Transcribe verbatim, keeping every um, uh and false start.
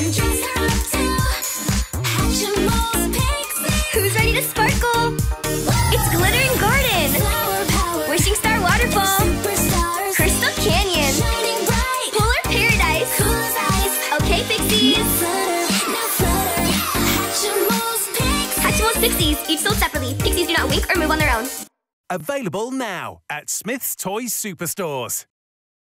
can dress her up too. Hatchimals Pixies. Who's ready to sparkle? Whoa. It's Glittering Garden. Flower power. Wishing Star Waterfall. Superstars. Crystal Canyon. Shining bright. Polar Paradise. Cool as ice. Okay, Pixies. No flutter, no flutter. Hatchimals Pixies. Hatchimals Pixies. Each sold separately. Pixies do not wink or move on their own. Available now at Smith's Toys Superstores.